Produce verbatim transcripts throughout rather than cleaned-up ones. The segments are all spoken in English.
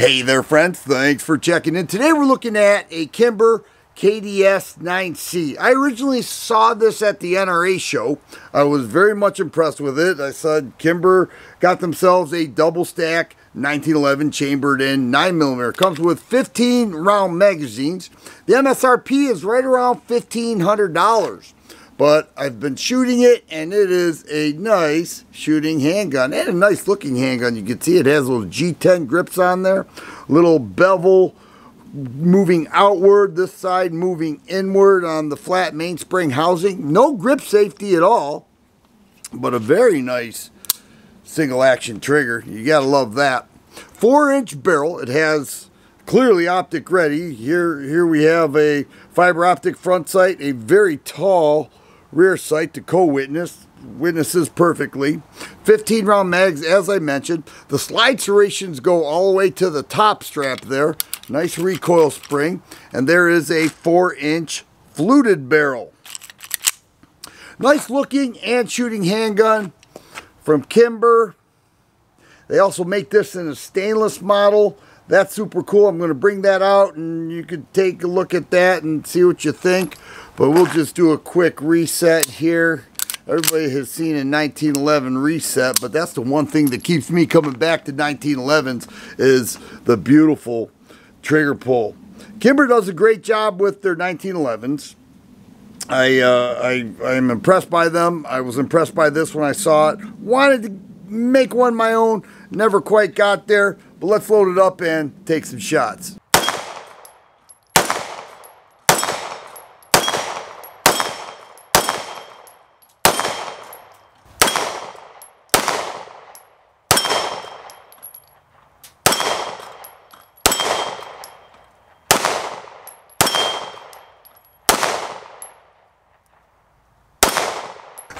Hey there, friends. Thanks for checking in. Today we're looking at a Kimber K D S nine C. I originally saw this at the N R A show. I was very much impressed with it. I said Kimber got themselves a double stack nineteen eleven chambered in nine millimeter. Comes with fifteen round magazines. The M S R P is right around fifteen hundred dollars. But I've been shooting it, and it is a nice shooting handgun, and a nice looking handgun. You can see it has little G ten grips on there, little bevel moving outward, this side moving inward on the flat mainspring housing. No grip safety at all, but a very nice single action trigger. You gotta love that. Four inch barrel, it has clearly optic ready. Here, here we have a fiber optic front sight, a very tall rear sight to co-witness, witnesses perfectly. fifteen round mags, as I mentioned. The slide serrations go all the way to the top strap there. Nice recoil spring. And there is a four inch fluted barrel. Nice looking and shooting handgun from Kimber. They also make this in a stainless model. That's super cool. I'm going to bring that out and you can take a look at that and see what you think. But we'll just do a quick reset here. Everybody has seen a nineteen eleven reset, but that's the one thing that keeps me coming back to nineteen elevens is the beautiful trigger pull. Kimber does a great job with their nineteen elevens. I, uh, I, I'm impressed by them. I was impressed by this when I saw it. Wanted to make one my own. Never quite got there. But let's load it up and take some shots.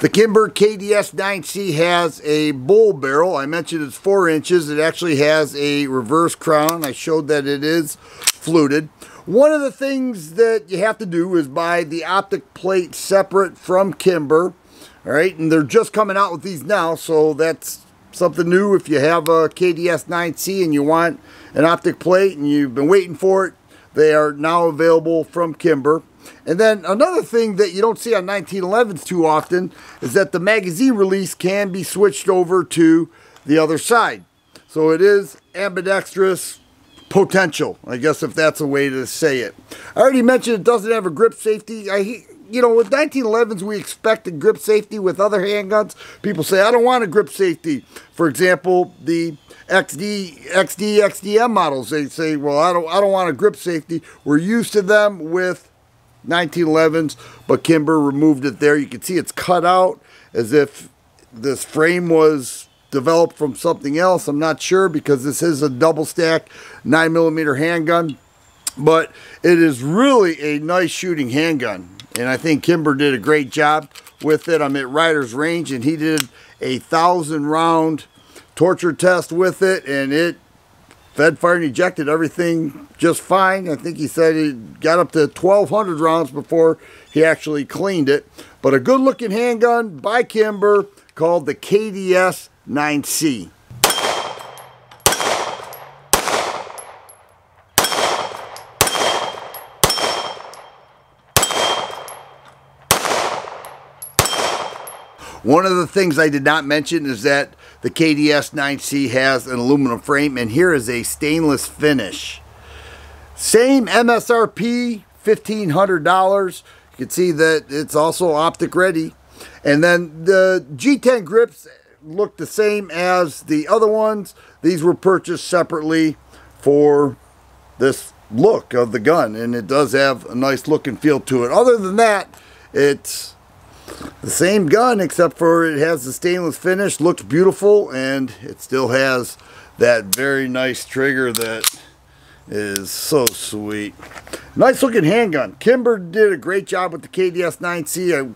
The Kimber K D S nine C has a bull barrel. I mentioned it's four inches. It actually has a reverse crown. I showed that it is fluted. One of the things that you have to do is buy the optic plate separate from Kimber. All right, and they're just coming out with these now, so that's something new. If you have a K D S nine C and you want an optic plate and you've been waiting for it, they are now available from Kimber. And then another thing that you don't see on nineteen elevens too often is that the magazine release can be switched over to the other side. So it is ambidextrous potential, I guess, if that's a way to say it. I already mentioned it doesn't have a grip safety. I, you know, with nineteen elevens, we expected grip safety. With other handguns, people say, I don't want a grip safety. For example, the X D, X D, X D M models, they say, well, I don't, I don't want a grip safety. We're used to them with nineteen elevens, but Kimber removed it there. You can see it's cut out as if this frame was developed from something else. I'm not sure, because this is a double stack nine millimeter handgun, but it is really a nice shooting handgun, and I think Kimber did a great job with it. I'm at Ryder's Range, and he did a thousand round torture test with it, and it fed, fired, and ejected everything just fine. I think he said he got up to twelve hundred rounds before he actually cleaned it. But a good-looking handgun by Kimber called the K D S nine C. One of the things I did not mention is that the K D S nine C has an aluminum frame, and here is a stainless finish. Same M S R P, fifteen hundred dollars. You can see that it's also optic ready. And then the G ten grips look the same as the other ones. These were purchased separately for this look of the gun, and it does have a nice look and feel to it. Other than that, it's the same gun, except for it has the stainless finish, looks beautiful, and it still has that very nice trigger that is so sweet. Nice looking handgun. Kimber did a great job with the K D S nine C. I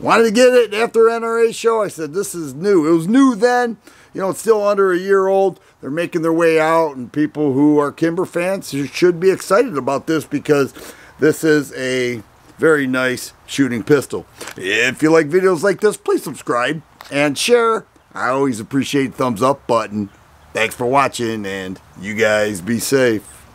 wanted to get it after N R A show. I said, this is new. It was new then. You know, it's still under a year old. They're making their way out, and people who are Kimber fans should be excited about this, because this is a very nice shooting pistol. If you like videos like this, please subscribe and share. I always appreciate the thumbs up button. Thanks for watching, and you guys be safe.